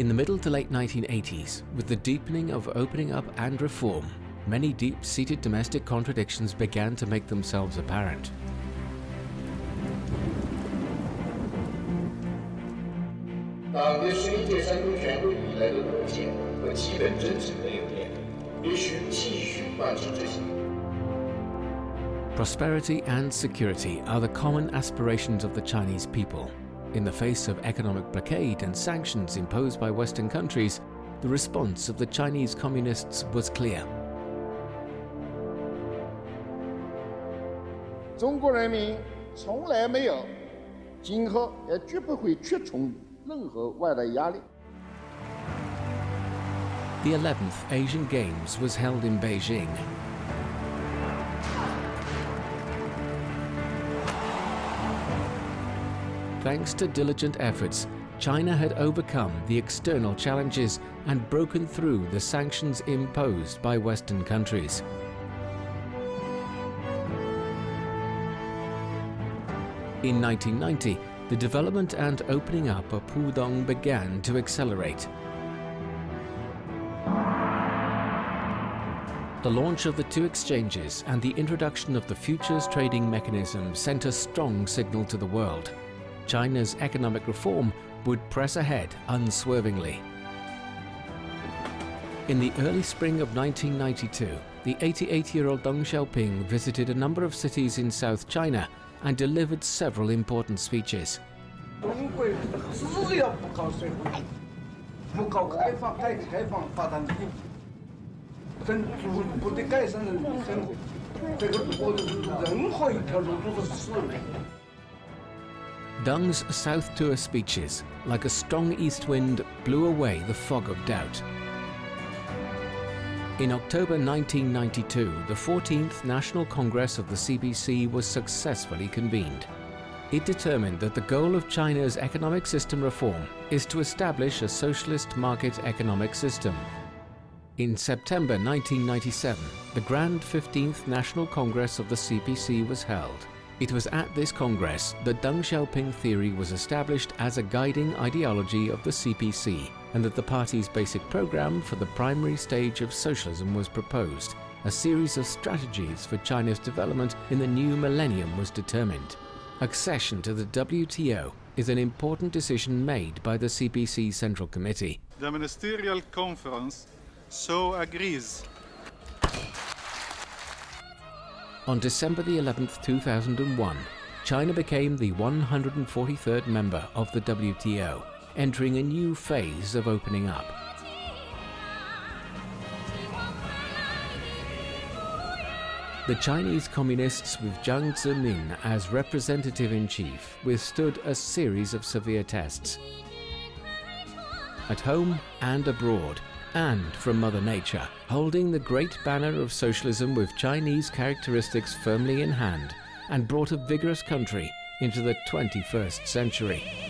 In the middle to late 1980s, with the deepening of opening up and reform, many deep-seated domestic contradictions began to make themselves apparent. Prosperity and security are the common aspirations of the Chinese people. In the face of economic blockade and sanctions imposed by Western countries, the response of the Chinese communists was clear. The 11th Asian Games was held in Beijing. Thanks to diligent efforts, China had overcome the external challenges and broken through the sanctions imposed by Western countries. In 1990, the development and opening up of Pudong began to accelerate. The launch of the two exchanges and the introduction of the futures trading mechanism sent a strong signal to the world. China's economic reform would press ahead unswervingly. In the early spring of 1992, the 88-year-old Deng Xiaoping visited a number of cities in South China and delivered several important speeches. Deng's South Tour speeches, like a strong east wind, blew away the fog of doubt. In October 1992, the 14th National Congress of the CPC was successfully convened. It determined that the goal of China's economic system reform is to establish a socialist market economic system. In September 1997, the Grand 15th National Congress of the CPC was held. It was at this Congress that Deng Xiaoping theory was established as a guiding ideology of the CPC, and that the party's basic program for the primary stage of socialism was proposed. A series of strategies for China's development in the new millennium was determined. Accession to the WTO is an important decision made by the CPC Central Committee. The Ministerial Conference so agrees. On December the 11th, 2001, China became the 143rd member of the WTO, entering a new phase of opening up. The Chinese communists, with Jiang Zemin as representative-in-chief, withstood a series of severe tests, at home and abroad, and from Mother Nature. Holding the great banner of socialism with Chinese characteristics firmly in hand, and brought a vigorous country into the 21st century.